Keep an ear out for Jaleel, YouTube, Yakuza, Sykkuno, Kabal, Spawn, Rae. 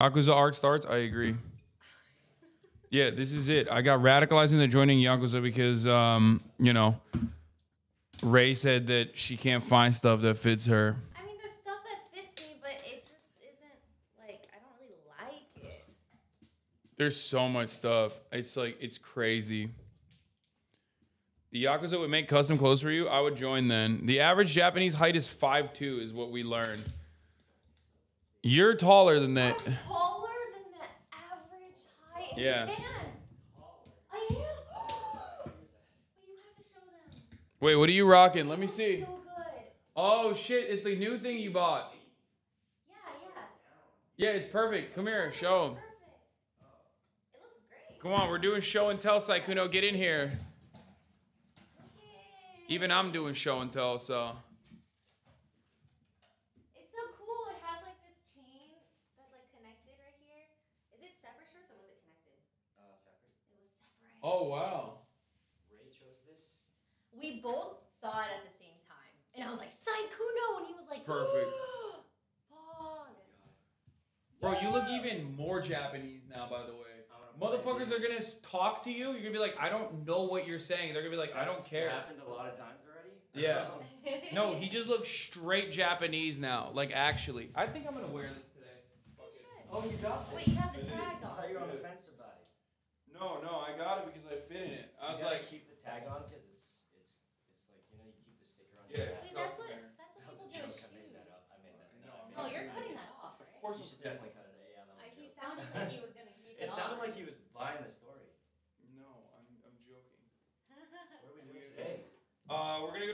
Yakuza arc starts. I agree. Yeah, this is it. I got radicalized into joining Yakuza because, you know, Rae said that she can't find stuff that fits her. I mean, there's stuff that fits me, but it just isn't, like, I don't really like it. There's so much stuff. It's, like, it's crazy. The Yakuza would make custom clothes for you? I would join then. The average Japanese height is 5'2", is what we learned. You're taller than that. I'm taller than the average height in Japan. I am. You have to show them. Wait, what are you rocking? Let me see. So good. Oh, shit. It's the new thing you bought. Yeah, yeah. Yeah, it's perfect. Come here. Show them. It looks great. Come on. We're doing show and tell, Sykkuno. Get in here. Even I'm doing show and tell, so. It's so cool. It has like this chain that's like connected right here. Is it separate shirts or was it connected? Separate. It was separate. Oh, wow. Rae chose this. We both saw it at the same time. And I was like, Sykkuno. And he was like, it's perfect. Oh, yeah. Bro, you look even more Japanese now, by the way. Motherfuckers are gonna talk to you. You're gonna be like, I don't know what you're saying. They're gonna be like, I don't care. That's happened a lot of times already. Yeah. No, he just looks straight Japanese now. Like, actually, I think I'm gonna wear this today. Oh, you got it. Wait, you have the tag on. I thought you were on the fence about it. No, no, I got it because I fit in it. I was like, keep the tag on because it's like, you know, you keep the sticker on. Yeah. See, that's what people do. I made that up. No, you're cutting that off, right? Of course, you should definitely cut it. Yeah, he sounded like he was gonna. It sounded like he was buying the story. No, I'm joking. What are we doing today? We're gonna go.